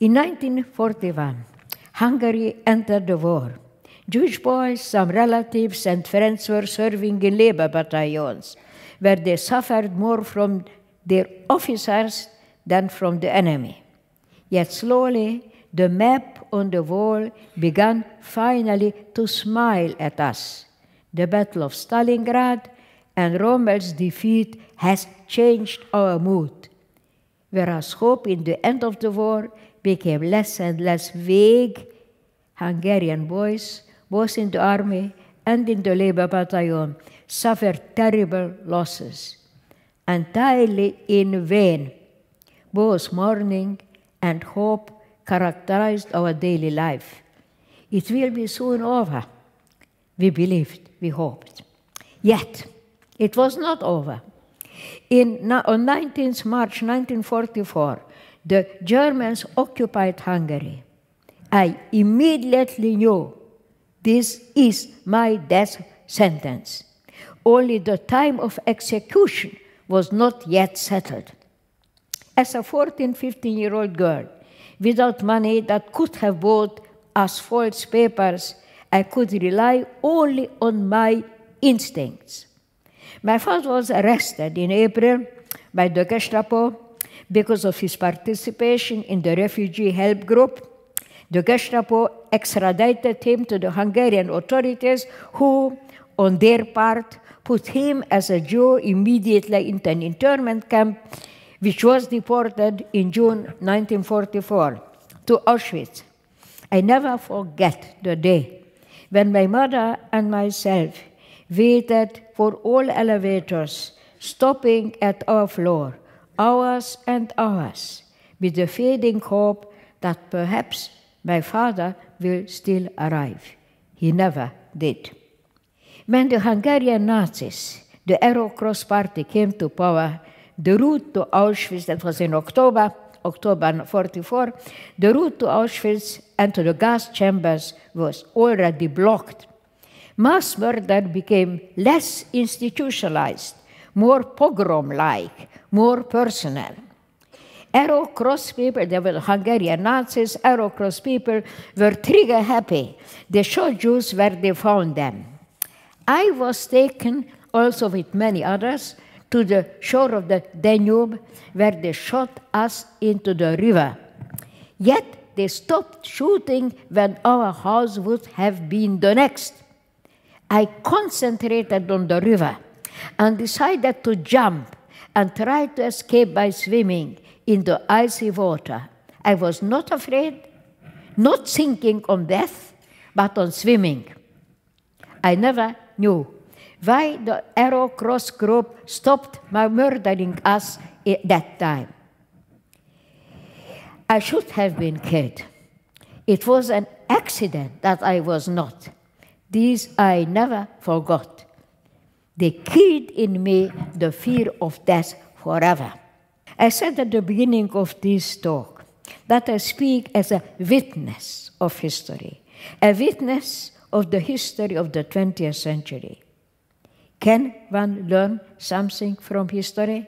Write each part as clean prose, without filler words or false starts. In 1941, Hungary entered the war. Jewish boys, some relatives and friends were serving in labor battalions, where they suffered more from their officers than from the enemy. Yet slowly, the map on the wall began finally to smile at us. The Battle of Stalingrad and Rommel's defeat has changed our mood, whereas hope in the end of the war became less and less vague. Hungarian boys, both in the army and in the labor battalion, suffered terrible losses, entirely in vain. Both mourning and hope characterized our daily life. It will be soon over, we believed, we hoped. Yet, it was not over. On 19th March 1944, the Germans occupied Hungary. I immediately knew this is my death sentence. Only the time of execution was not yet settled. As a 14, 15-year-old girl, without money that could have bought us false papers, I could rely only on my instincts. My father was arrested in April by the Gestapo because of his participation in the refugee help group. The Gestapo extradited him to the Hungarian authorities, who, on their part, put him as a Jew immediately into an internment camp, which was deported in June 1944 to Auschwitz. I never forget the day when my mother and myself waited for all elevators, stopping at our floor, hours and hours, with the fading hope that perhaps my father will still arrive. He never did. When the Hungarian Nazis, the Arrow Cross Party, came to power, the route to Auschwitz, that was in October 1944, the route to Auschwitz and to the gas chambers was already blocked. Mass murder became less institutionalized, more pogrom-like, more personal. Arrow Cross people, they were Hungarian Nazis, Arrow Cross people were trigger happy. They showed Jews where they found them. I was taken, also with many others, to the shore of the Danube, where they shot us into the river. Yet they stopped shooting when our house would have been the next. I concentrated on the river and decided to jump and try to escape by swimming in the icy water. I was not afraid, not thinking on death, but on swimming. I never knew why the Arrow Cross group stopped my murdering us at that time. I should have been killed. It was an accident that I was not. This I never forgot. They killed in me the fear of death forever. I said at the beginning of this talk that I speak as a witness of history, a witness of the history of the 20th century. Can one learn something from history?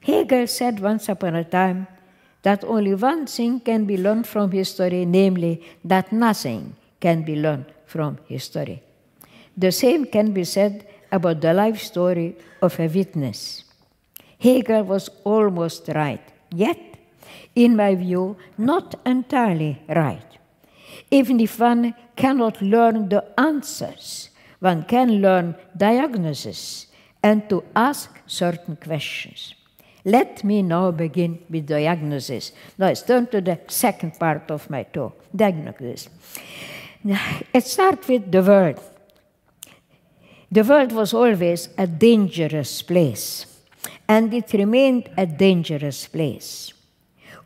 Hegel said once upon a time that only one thing can be learned from history, namely that nothing can be learned from history. The same can be said about the life story of a witness. Hegel was almost right, yet, in my view, not entirely right. Even if one cannot learn the answers, one can learn diagnosis and to ask certain questions. Let me now begin with diagnosis. Now let's turn to the second part of my talk, diagnosis. Let's start with the world. The world was always a dangerous place, and it remained a dangerous place.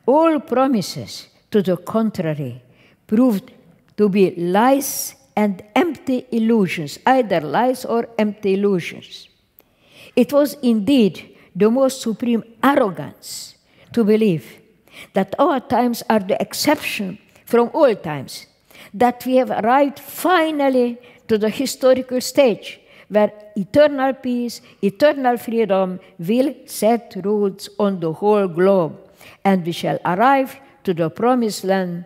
All promises to the contrary proved to be lies and empty illusions, either lies or empty illusions. It was indeed the most supreme arrogance to believe that our times are the exception from all times, that we have arrived finally to the historical stage where eternal peace, eternal freedom will set roots on the whole globe, and we shall arrive to the promised land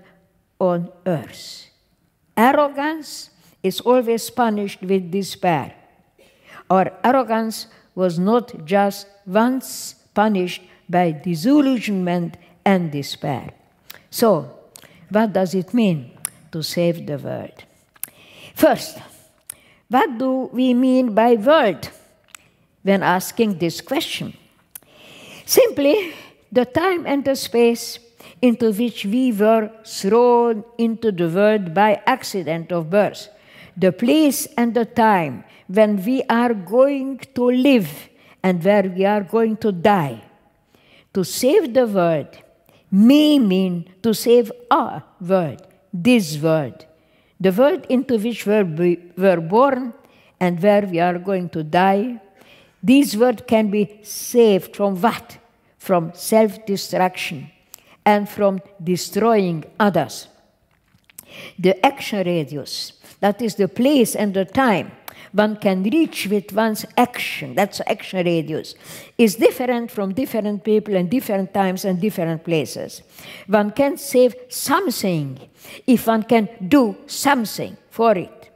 on earth. Arrogance is always punished with despair. Our arrogance was not just once punished by disillusionment and despair. So, what does it mean to save the world? First, what do we mean by world when asking this question? Simply, the time and the space into which we were thrown into the world by accident of birth, the place and the time when we are going to live and where we are going to die. To save the world may mean to save our world, this world, the world into which we were born and where we are going to die. This world can be saved from what? From self-destruction and from destroying others. The action radius, that is the place and the time one can reach with one's action, that's action radius, is different from different people and different times and different places. One can save something if one can do something for it.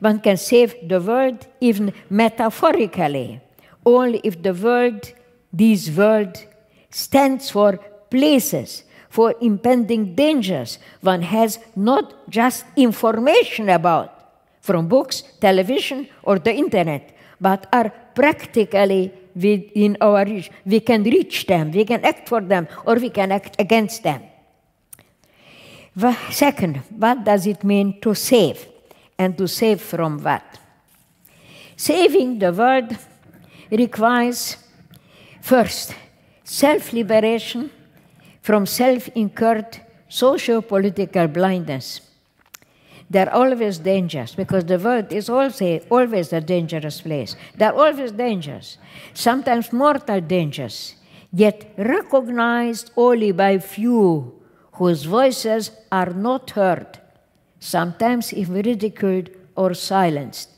One can save the world even metaphorically, only if the world, this world, stands for places, for impending dangers one has not just information about, from books, television, or the internet, but are practically within our reach. We can reach them, we can act for them, or we can act against them. Second, what does it mean to save? And to save from what? Saving the world requires, first, self-liberation from self-incurred socio-political blindness. There are always dangers, because the world is always a dangerous place. There are always dangers, sometimes mortal dangers, yet recognized only by few whose voices are not heard, sometimes even ridiculed or silenced.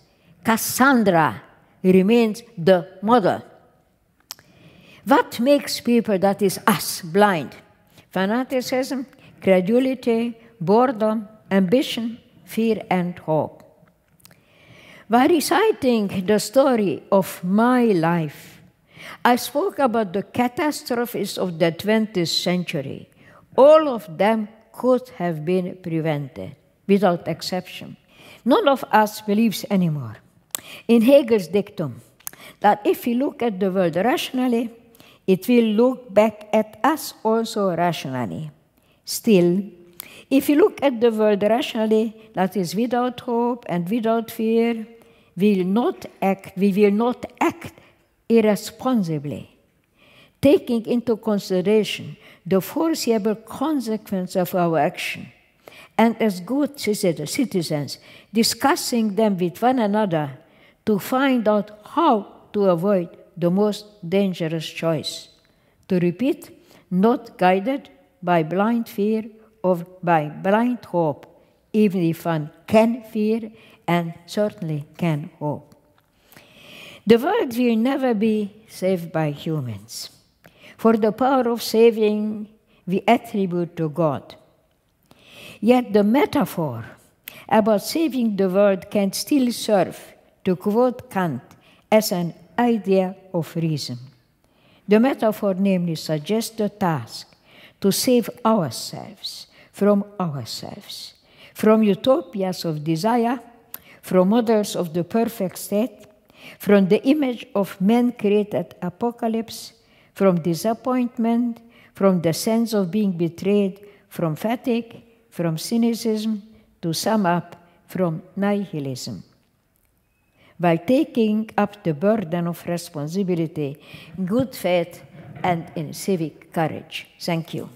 Cassandra remains the model. What makes people, that is us, blind? Fanaticism, credulity, boredom, ambition, fear and hope. By reciting the story of my life, I spoke about the catastrophes of the 20th century. All of them could have been prevented, without exception. None of us believes anymore in Hegel's dictum that if we look at the world rationally, it will look back at us also rationally. Still, if you look at the world rationally, that is without hope and without fear, we will not act irresponsibly, taking into consideration the foreseeable consequence of our action, and as good citizens, discussing them with one another to find out how to avoid the most dangerous choice. To repeat, not guided by blind fear or by blind hope, even if one can fear and certainly can hope. The world will never be saved by humans, for the power of saving we attribute to God. Yet the metaphor about saving the world can still serve, to quote Kant, as an idea of reason. The metaphor namely suggests the task to save ourselves from ourselves, from utopias of desire, from models of the perfect state, from the image of man-created apocalypse, from disappointment, from the sense of being betrayed, from fatigue, from cynicism, to sum up, from nihilism. By taking up the burden of responsibility, good faith, and in civic courage. Thank you.